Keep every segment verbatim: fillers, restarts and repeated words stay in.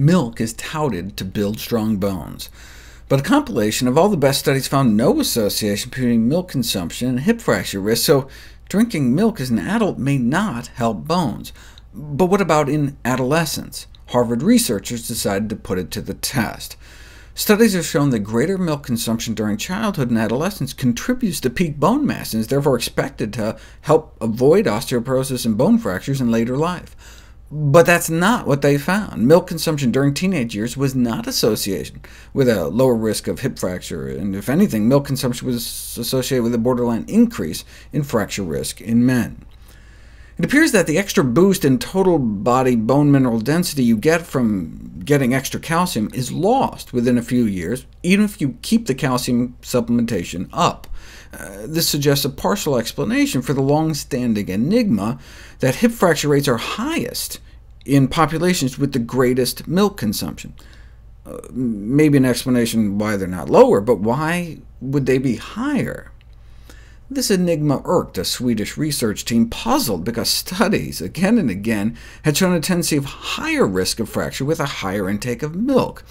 milk is touted to build strong bones. But a compilation of all the best studies found no association between milk consumption and hip fracture risk, so drinking milk as an adult may not help bones. But what about in adolescence? Harvard researchers decided to put it to the test. Studies have shown that greater milk consumption during childhood and adolescence contributes to peak bone mass and is therefore expected to help avoid osteoporosis and bone fractures in later life. But that's not what they found. Milk consumption during teenage years was not associated with a lower risk of hip fracture, and if anything, milk consumption was associated with a borderline increase in fracture risk in men. It appears that the extra boost in total body bone mineral density you get from getting extra calcium is lost within a few years, even if you keep the calcium supplementation up. Uh, this suggests a partial explanation for the long-standing enigma that hip fracture rates are highest in populations with the greatest milk consumption. Uh, maybe an explanation why they're not lower, but why would they be higher? This enigma irked a Swedish research team, puzzled because studies, again and again, had shown a tendency of higher risk of fracture with a higher intake of milk.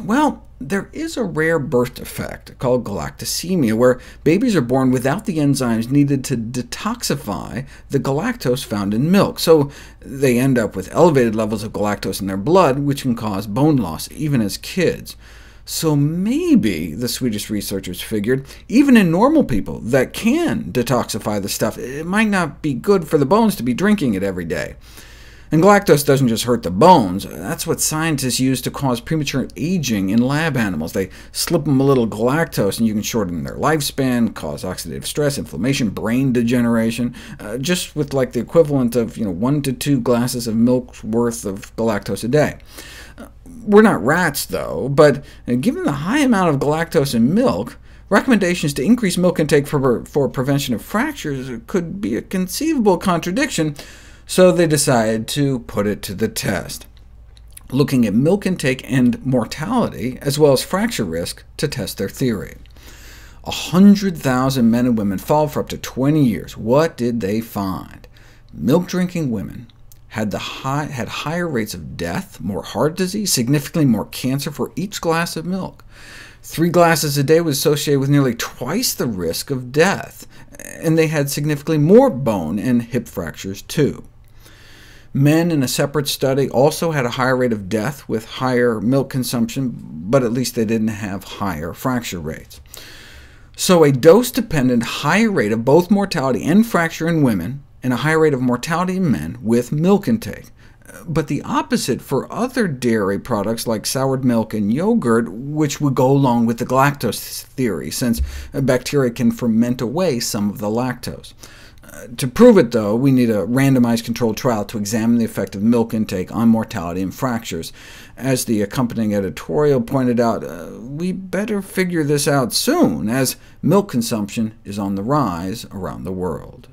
Well, there is a rare birth defect called galactosemia, where babies are born without the enzymes needed to detoxify the galactose found in milk, so they end up with elevated levels of galactose in their blood, which can cause bone loss, even as kids. So maybe, the Swedish researchers figured, even in normal people that can detoxify the stuff, it might not be good for the bones to be drinking it every day. And galactose doesn't just hurt the bones. That's what scientists use to cause premature aging in lab animals. They slip them a little galactose, and you can shorten their lifespan, cause oxidative stress, inflammation, brain degeneration, uh, just with like the equivalent of you know, one to two glasses of milk's worth of galactose a day. Uh, we're not rats, though, but given the high amount of galactose in milk, recommendations to increase milk intake for, for prevention of fractures could be a conceivable contradiction. So they decided to put it to the test, looking at milk intake and mortality, as well as fracture risk, to test their theory. one hundred thousand men and women followed for up to twenty years. What did they find? Milk-drinking women had, the high, had higher rates of death, more heart disease, significantly more cancer for each glass of milk. Three glasses a day was associated with nearly twice the risk of death, and they had significantly more bone and hip fractures too. Men in a separate study also had a higher rate of death with higher milk consumption, but at least they didn't have higher fracture rates. So a dose-dependent higher rate of both mortality and fracture in women, and a higher rate of mortality in men with milk intake. But the opposite for other dairy products like soured milk and yogurt, which would go along with the galactose theory, since bacteria can ferment away some of the lactose. Uh, to prove it, though, we need a randomized controlled trial to examine the effect of milk intake on mortality and fractures. As the accompanying editorial pointed out, uh, we better figure this out soon, as milk consumption is on the rise around the world.